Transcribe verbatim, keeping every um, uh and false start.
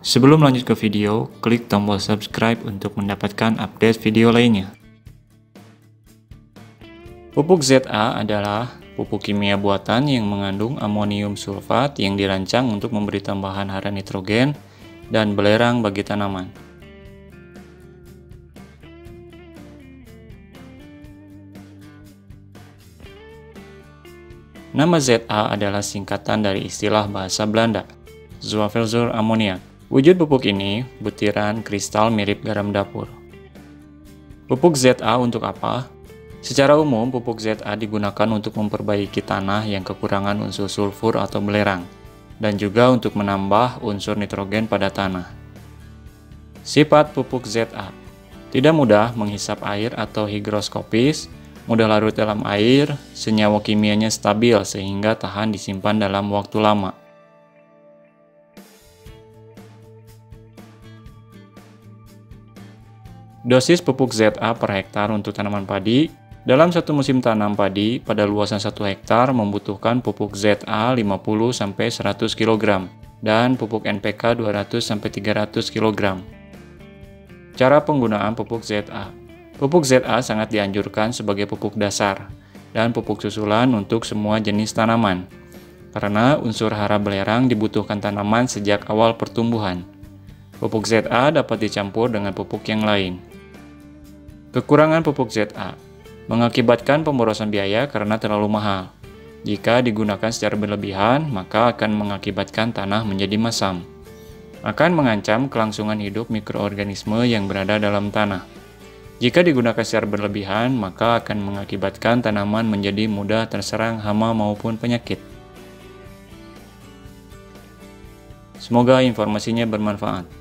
Sebelum lanjut ke video, klik tombol subscribe untuk mendapatkan update video lainnya. Pupuk Z A adalah pupuk kimia buatan yang mengandung amonium sulfat yang dirancang untuk memberi tambahan hara nitrogen dan belerang bagi tanaman. Nama Z A adalah singkatan dari istilah bahasa Belanda, Zwavelzure amonium. Wujud pupuk ini butiran kristal mirip garam dapur. Pupuk Z A untuk apa? Secara umum, pupuk Z A digunakan untuk memperbaiki tanah yang kekurangan unsur sulfur atau belerang, dan juga untuk menambah unsur nitrogen pada tanah. Sifat pupuk Z A: tidak mudah menghisap air atau higroskopis, mudah larut dalam air, senyawa kimianya stabil sehingga tahan disimpan dalam waktu lama. Dosis pupuk Z A per hektar untuk tanaman padi. Dalam satu musim tanam padi pada luasan satu hektar membutuhkan pupuk Z A lima puluh sampai seratus kilogram dan pupuk N P K dua ratus sampai tiga ratus kilogram. Cara penggunaan pupuk Z A. Pupuk Z A sangat dianjurkan sebagai pupuk dasar dan pupuk susulan untuk semua jenis tanaman karena unsur hara belerang dibutuhkan tanaman sejak awal pertumbuhan. Pupuk Z A dapat dicampur dengan pupuk yang lain. Kekurangan pupuk Z A mengakibatkan pemborosan biaya karena terlalu mahal. Jika digunakan secara berlebihan, maka akan mengakibatkan tanah menjadi masam. Akan mengancam kelangsungan hidup mikroorganisme yang berada dalam tanah. Jika digunakan secara berlebihan, maka akan mengakibatkan tanaman menjadi mudah terserang hama maupun penyakit. Semoga informasinya bermanfaat.